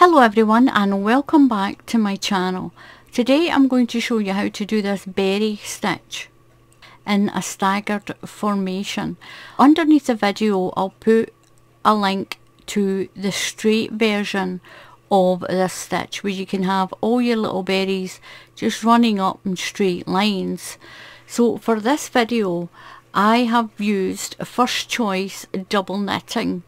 Hello everyone and welcome back to my channel. Today I'm going to show you how to do this berry stitch in a staggered formation. Underneath the video I'll put a link to the straight version of this stitch where you can have all your little berries just running up in straight lines. So for this video I have used First Choice Double Knitting.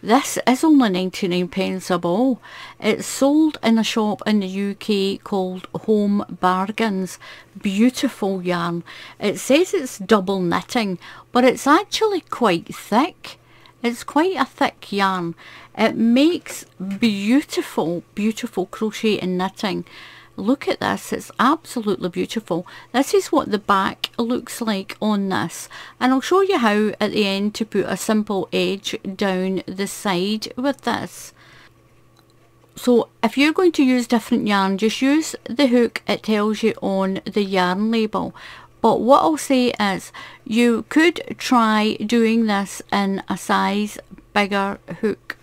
This is only 99p a ball. It's sold in a shop in the UK called Home Bargains. Beautiful yarn. It says it's double knitting, but it's actually quite thick. It's quite a thick yarn. It makes beautiful, beautiful crochet and knitting. Look at this, it's absolutely beautiful. This is what the back looks like on this, and I'll show you how at the end to put a simple edge down the side with this. So if you're going to use different yarn, just use the hook it tells you on the yarn label. But what I'll say is you could try doing this in a size bigger hook.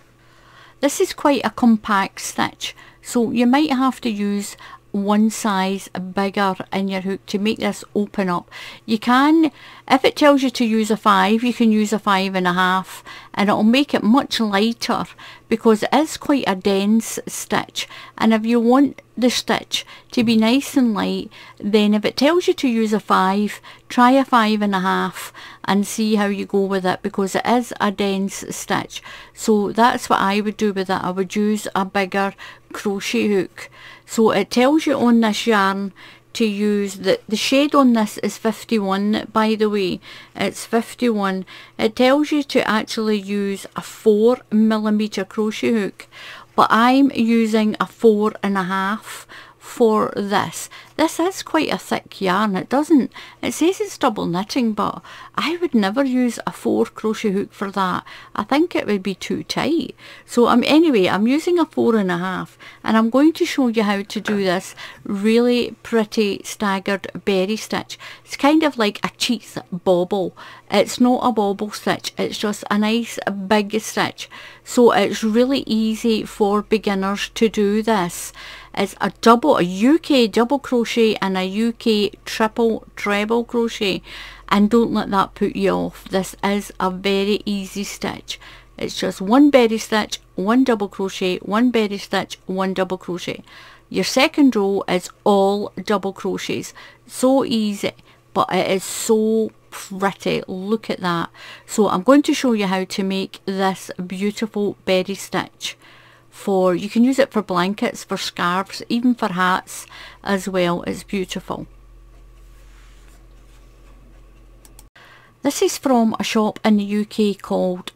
This is quite a compact stitch, so you might have to use one size bigger in your hook to make this open up. You can, if it tells you to use a 5, you can use a 5.5 and it'll make it much lighter because it is quite a dense stitch. And if you want the stitch to be nice and light, then if it tells you to use a 5, try a 5.5 and see how you go with it because it is a dense stitch. So that's what I would do with it. I would use a bigger crochet hook. So it tells you on this yarn to use, the shade on this is 51, by the way, it's 51. It tells you to actually use a 4mm crochet hook, but I'm using a 4.5 for this. This is quite a thick yarn. It says it's double knitting, but I would never use a 4 crochet hook for that. I think it would be too tight. So anyway, I'm using a 4.5 and I'm going to show you how to do this really pretty staggered berry stitch. It's kind of like a cheeks bobble. It's not a bobble stitch, it's just a nice big stitch. So it's really easy for beginners to do this. It's a UK double crochet and a UK triple treble crochet, and don't let that put you off. This is a very easy stitch. It's just one berry stitch, one double crochet, one berry stitch, one double crochet. Your second row is all double crochets. So easy, but it is so pretty. Look at that. So I'm going to show you how to make this beautiful berry stitch. You can use it for blankets, for scarves, even for hats as well. It's beautiful. This is from a shop in the UK called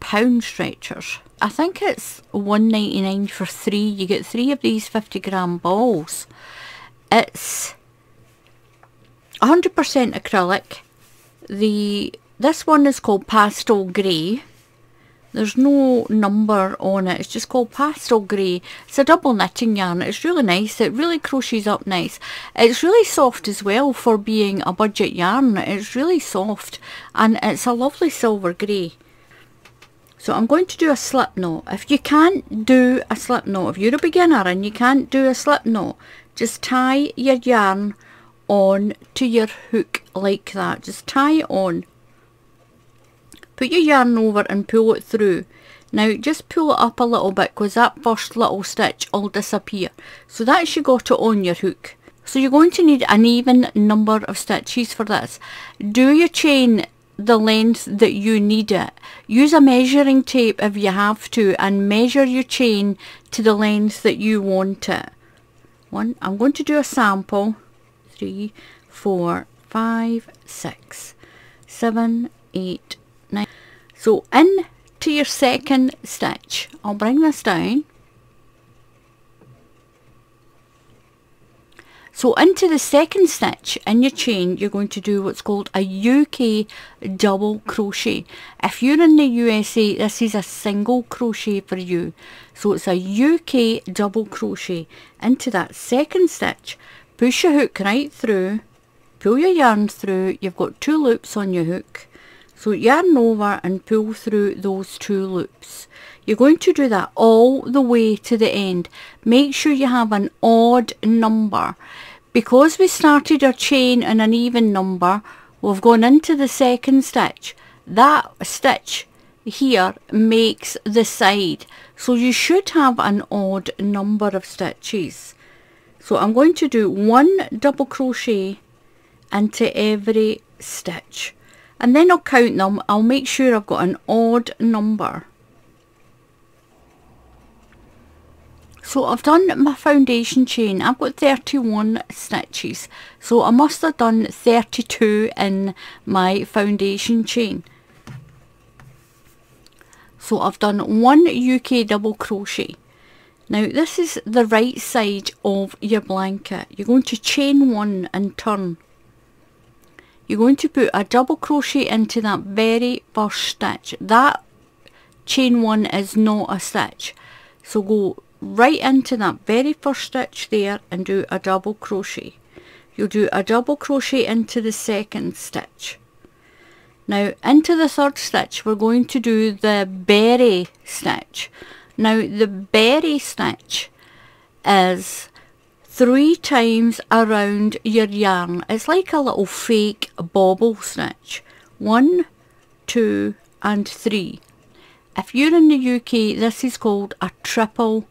Pound Stretchers. I think it's £1.99 for 3. You get 3 of these 50g balls. It's 100% acrylic. This one is called Pastel Grey. There's no number on it, it's just called Pastel Grey. It's a double knitting yarn, it's really nice, it really crochets up nice. It's really soft as well for being a budget yarn, it's really soft and it's a lovely silver grey. So I'm going to do a slip knot. If you can't do a slip knot, if you're a beginner and you can't do a slip knot, just tie your yarn on to your hook like that, just tie it on. Put your yarn over and pull it through. Now just pull it up a little bit because that first little stitch will disappear. So that's you got it on your hook. So you're going to need an even number of stitches for this. Do your chain the length that you need it. Use a measuring tape if you have to and measure your chain to the length that you want it. I'm going to do a sample. 3, 4, 5, 6, 7, 8, 9. So in to your second stitch, I'll bring this down. So into the second stitch in your chain, you're going to do what's called a UK double crochet. If you're in the USA, this is a single crochet for you. So it's a UK double crochet. Into that second stitch, push your hook right through, pull your yarn through. You've got 2 loops on your hook. So yarn over and pull through those two loops. You're going to do that all the way to the end. Make sure you have an odd number. Because we started our chain in an even number, we've gone into the second stitch. That stitch here makes the side. So you should have an odd number of stitches. So I'm going to do one double crochet into every stitch. And then I'll count them. I'll make sure I've got an odd number. So I've done my foundation chain. I've got 31 stitches. So I must have done 32 in my foundation chain. So I've done one UK double crochet. Now this is the right side of your blanket. You're going to chain one and turn. You're going to put a double crochet into that very first stitch. That chain one is not a stitch. So go right into that very first stitch there and do a double crochet. You'll do a double crochet into the second stitch. Now into the third stitch we're going to do the berry stitch. Now the berry stitch is 3 times around your yarn. It's like a little fake bobble stitch. 1, 2 and 3. If you're in the UK, this is called a triple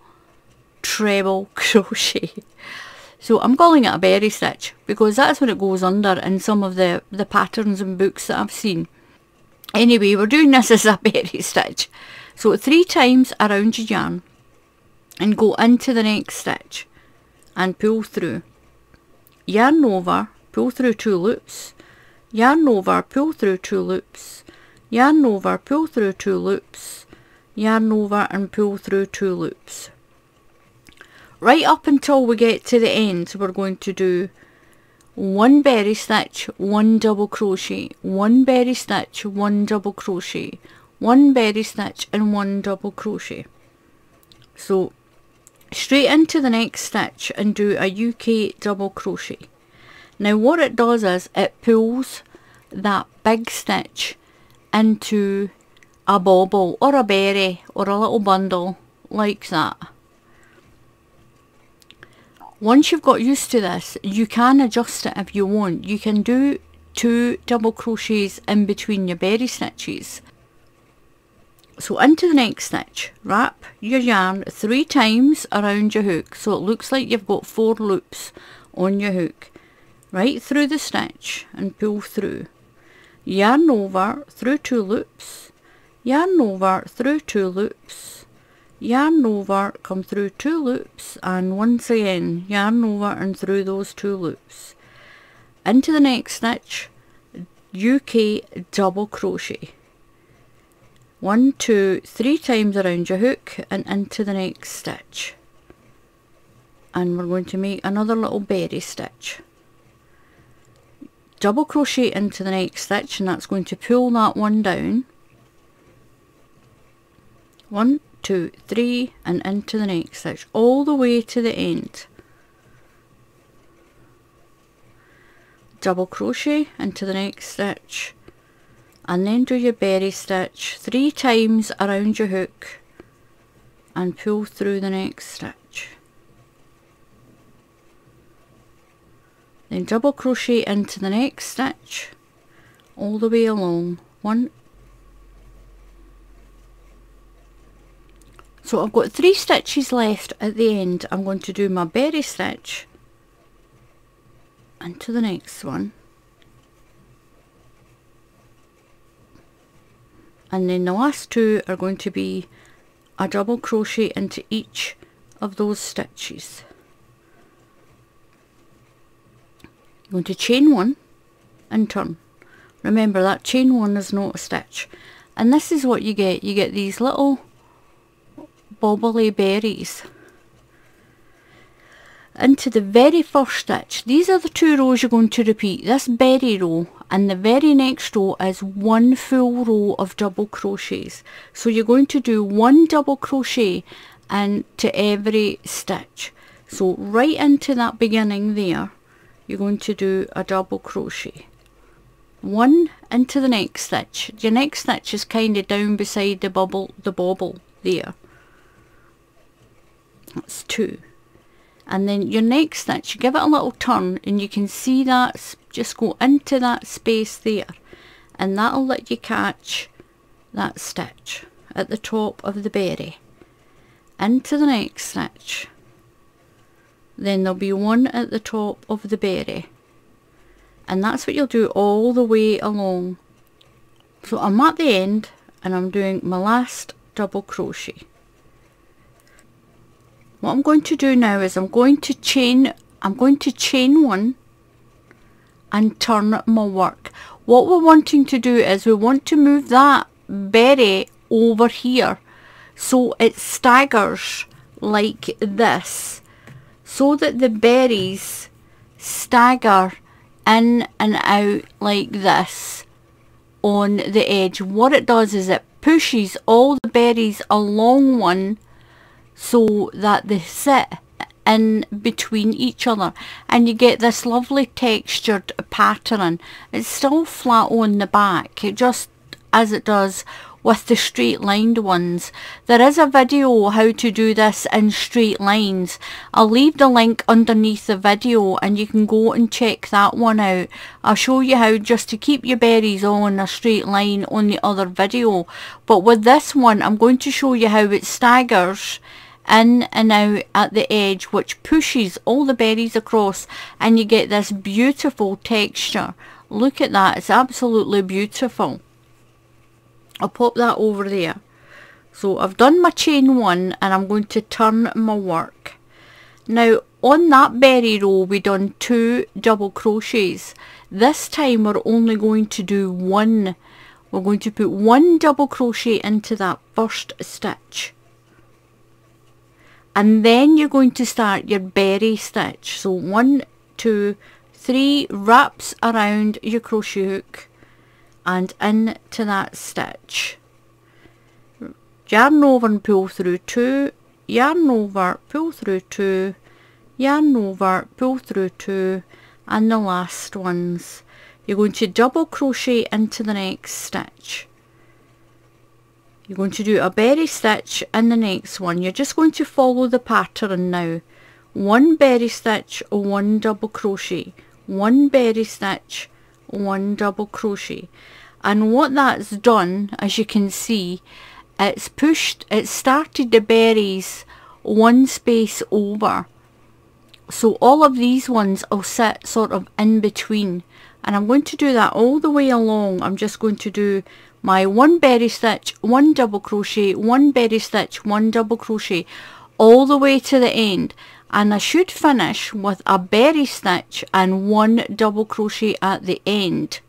treble crochet. So I'm calling it a berry stitch because that's what it goes under in some of the patterns and books that I've seen. Anyway, we're doing this as a berry stitch. So 3 times around your yarn and go into the next stitch and pull through, yarn over, pull through 2 loops, yarn over, pull through 2 loops, yarn over, pull through 2 loops, yarn over and pull through 2 loops. Right up until we get to the end, we're going to do 1 berry stitch, 1 double crochet, 1 berry stitch, 1 double crochet, 1 berry stitch and 1 double crochet. So straight into the next stitch and do a UK double crochet. Now what it does is it pulls that big stitch into a bobble or a berry or a little bundle like that. Once you've got used to this, you can adjust it if you want. You can do 2 double crochets in between your berry stitches. So into the next stitch, wrap your yarn 3 times around your hook, so it looks like you've got 4 loops on your hook. Right through the stitch and pull through. Yarn over through 2 loops, yarn over through 2 loops, yarn over, come through 2 loops, and once again yarn over and through those 2 loops. Into the next stitch, UK double crochet. 1, 2, 3 times around your hook and into the next stitch, and we're going to make another little berry stitch. Double crochet into the next stitch, and that's going to pull that one down. 1, 2, 3 and into the next stitch all the way to the end. Double crochet into the next stitch and then do your berry stitch 3 times around your hook and pull through the next stitch. Then double crochet into the next stitch all the way along. So I've got 3 stitches left at the end. I'm going to do my berry stitch into the next one. And then the last 2 are going to be a double crochet into each of those stitches. I'm going to chain one and turn. Remember that chain one is not a stitch. And this is what you get. You get these little bobbly berries. Into the very first stitch, these are the 2 rows you're going to repeat. This berry row and the very next row is 1 full row of double crochets. So you're going to do 1 double crochet into every stitch. So right into that beginning there, you're going to do a double crochet. one and to the next stitch. Your next stitch is kind of down beside the bobble there. That's two. And then your next stitch, you give it a little turn and you can see that, just go into that space there, and that'll let you catch that stitch at the top of the berry. Into the next stitch, then there'll be one at the top of the berry, and that's what you'll do all the way along. So I'm at the end and I'm doing my last double crochet. What I'm going to do now is I'm going to chain one and turn my work. What we're wanting to do is we want to move that berry over here so it staggers like this, so that the berries stagger in and out like this on the edge. What it does is it pushes all the berries along one so that they sit in between each other, and you get this lovely textured pattern. It's still flat on the back, it just as it does with the straight lined ones. There is a video how to do this in straight lines. I'll leave the link underneath the video and you can go and check that one out. I'll show you how just to keep your berries on a straight line on the other video, but with this one I'm going to show you how it staggers in and out at the edge, which pushes all the berries across and you get this beautiful texture. Look at that, it's absolutely beautiful. I'll pop that over there. So I've done my chain one and I'm going to turn my work. Now on that berry row we done 2 double crochets. This time we're only going to do 1. We're going to put 1 double crochet into that first stitch, and then you're going to start your berry stitch. So 1, 2, 3 wraps around your crochet hook and into that stitch, yarn over and pull through 2, yarn over, pull through 2, yarn over, pull through 2, and the last ones. You're going to double crochet into the next stitch. You're going to do a berry stitch in the next one. You're just going to follow the pattern now. 1 berry stitch, 1 double crochet, 1 berry stitch, 1 double crochet. And what that's done, as you can see, it's pushed, it started the berries 1 space over, so all of these ones will sit sort of in between, and I'm going to do that all the way along. I'm just going to do my 1 berry stitch, 1 double crochet, 1 berry stitch, 1 double crochet all the way to the end, and I should finish with a berry stitch and 1 double crochet at the end.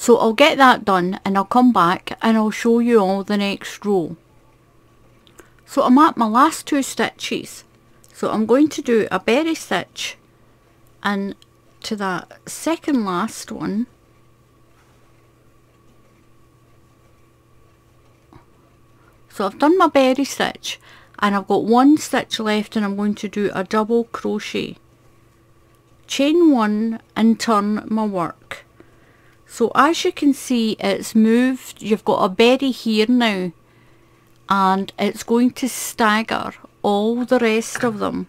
So I'll get that done and I'll come back and I'll show you all the next row. So I'm at my last 2 stitches, so I'm going to do a berry stitch and to that second last one, so I've done my berry stitch and I've got 1 stitch left, and I'm going to do a double crochet, chain 1 and turn my work. So as you can see, it's moved. You've got a berry here now and it's going to stagger all the rest of them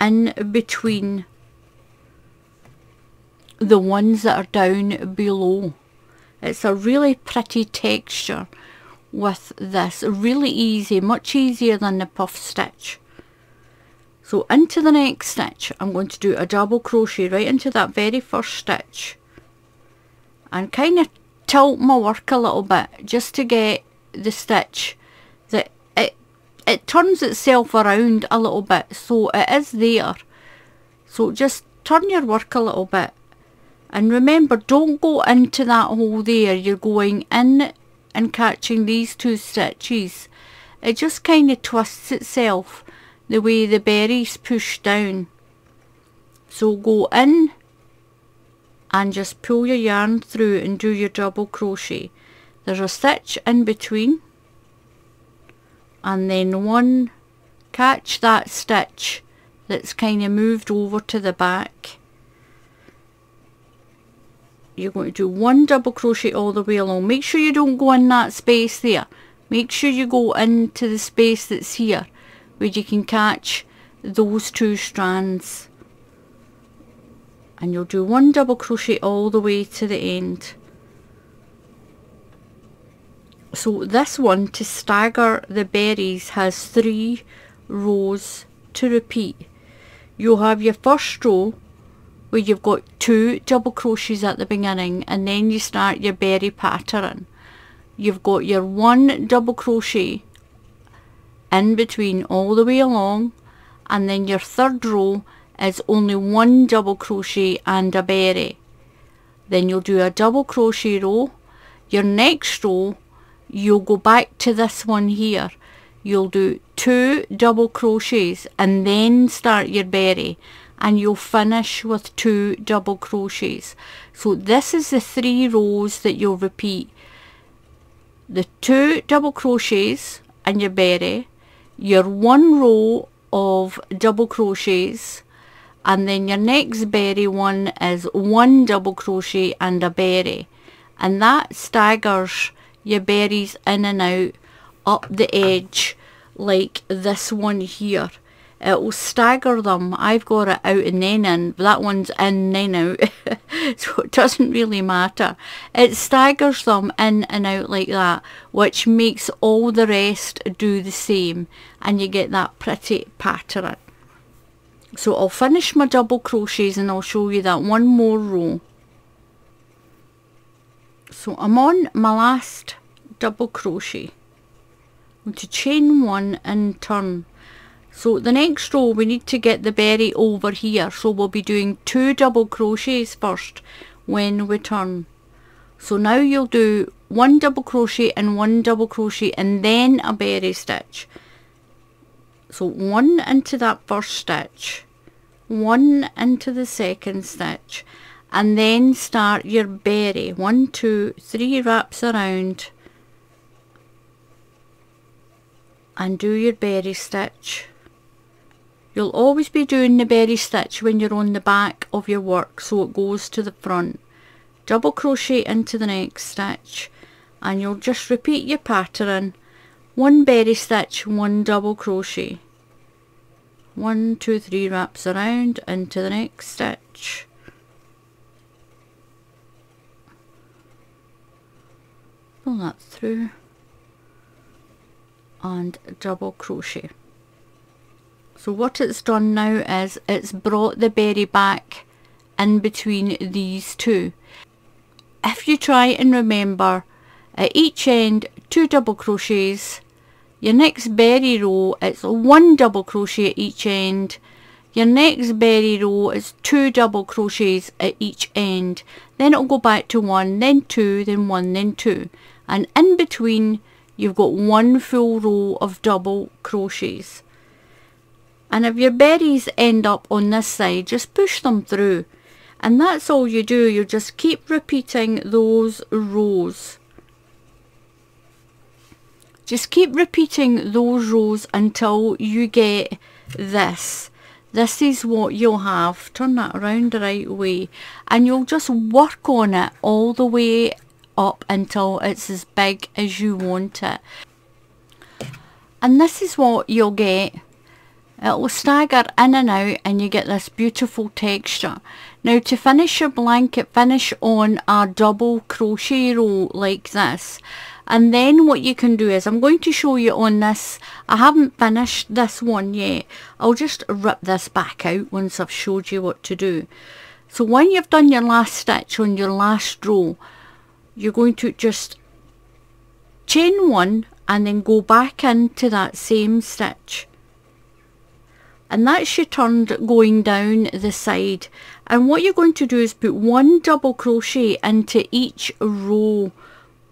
in between the ones that are down below. It's a really pretty texture with this, really easy, much easier than the puff stitch. So into the next stitch I'm going to do a double crochet right into that very first stitch and kind of tilt my work a little bit just to get the stitch that it turns itself around a little bit, so it is there. So just turn your work a little bit, and remember, don't go into that hole there. You're going in and catching these 2 stitches. It just kind of twists itself the way the berries push down. So go in and just pull your yarn through and do your double crochet. There's a stitch in between and then 1, catch that stitch that's kind of moved over to the back, you're going to do one double crochet all the way along. Make sure you don't go in that space there. Make sure you go into the space that's here where you can catch those two strands, and you'll do one double crochet all the way to the end. So this one, to stagger the berries, has 3 rows to repeat. You'll have your first row where you've got 2 double crochets at the beginning, and then you start your berry pattern. You've got your 1 double crochet in between all the way along, and then your third row is only 1 double crochet and a berry. Then you'll do a double crochet row. Your next row, you'll go back to this one here. You'll do 2 double crochets and then start your berry, and you'll finish with 2 double crochets. So this is the 3 rows that you'll repeat: the 2 double crochets and your berry, your 1 row of double crochets, and then your next berry one is 1 double crochet and a berry, and that staggers your berries in and out up the edge like this one here. It will stagger them. I've got it out and then in, but that one's in then out so it doesn't really matter. It staggers them in and out like that, which makes all the rest do the same, and you get that pretty pattern. So I'll finish my double crochets and I'll show you that one more row. So I'm on my last double crochet. I'm going to chain 1 and turn. So the next row, we need to get the berry over here, so we'll be doing 2 double crochets first when we turn. So now you'll do 1 double crochet and 1 double crochet and then a berry stitch. So 1 into that first stitch, 1 into the second stitch, and then start your berry. 1, 2, 3 wraps around and do your berry stitch. You'll always be doing the berry stitch when you're on the back of your work, so it goes to the front. Double crochet into the next stitch, and you'll just repeat your pattern: 1 berry stitch, 1 double crochet, 1, 2, 3 wraps around into the next stitch, pull that through and double crochet. So what it's done now is it's brought the berry back in between these two. If you try and remember, at each end 2 double crochets, your next berry row it's 1 double crochet at each end, your next berry row is 2 double crochets at each end, then it'll go back to 1, then 2, then 1, then 2, and in between you've got 1 full row of double crochets. And if your berries end up on this side, just push them through, and that's all you do. You just keep repeating those rows. Just keep repeating those rows until you get this. This is what you'll have. Turn that around the right way, and you'll just work on it all the way up until it's as big as you want it. And this is what you'll get. It will stagger in and out, and you get this beautiful texture. Now, to finish your blanket, finish on a double crochet row like this, and then what you can do is, I'm going to show you on this. I haven't finished this one yet. I'll just rip this back out once I've showed you what to do. So when you've done your last stitch on your last row, you're going to just chain 1 and then go back into that same stitch. And that's your turn going down the side. And what you're going to do is put 1 double crochet into each row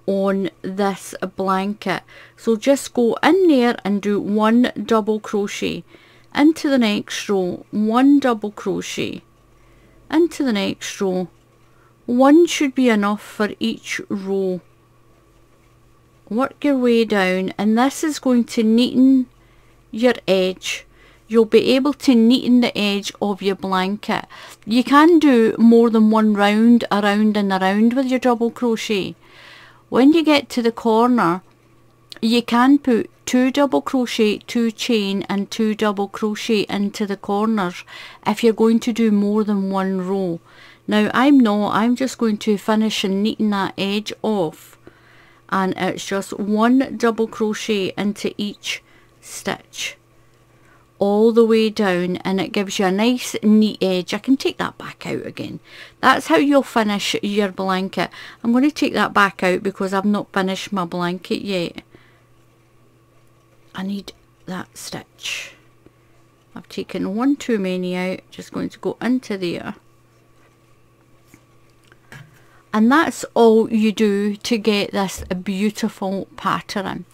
on this blanket. So just go in there and do 1 double crochet into the next row, 1 double crochet into the next row. 1 should be enough for each row. Work your way down, and this is going to neaten your edge. you'll be able to neaten the edge of your blanket. You can do more than one round around and around with your double crochet. When you get to the corner, you can put 2 double crochet, 2 chain and 2 double crochet into the corners if you're going to do more than one row. Now I'm just going to finish and neaten that edge off, and it's just 1 double crochet into each stitch all the way down, and it gives you a nice neat edge. I can take that back out again. That's how you'll finish your blanket. I'm going to take that back out because I've not finished my blanket yet. I need that stitch. I've taken one too many out, just going to go into there. And that's all you do to get this beautiful pattern.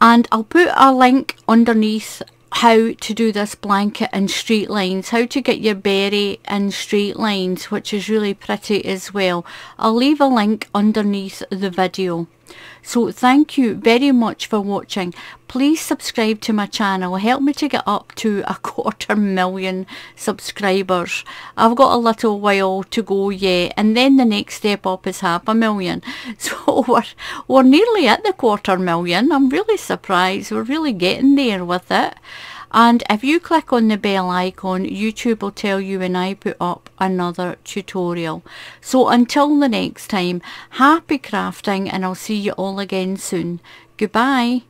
And I'll put a link underneath how to do this blanket in straight lines, how to get your berry in straight lines, which is really pretty as well. I'll leave a link underneath the video. So thank you very much for watching. Please subscribe to my channel. Help me to get up to 250,000 subscribers. I've got a little while to go yet, and then the next step up is 500,000. So we're nearly at the 250,000. I'm really surprised. We're really getting there with it. And if you click on the bell icon, YouTube will tell you when I put up another tutorial. So until the next time, happy crafting, and I'll see you all again soon. Goodbye.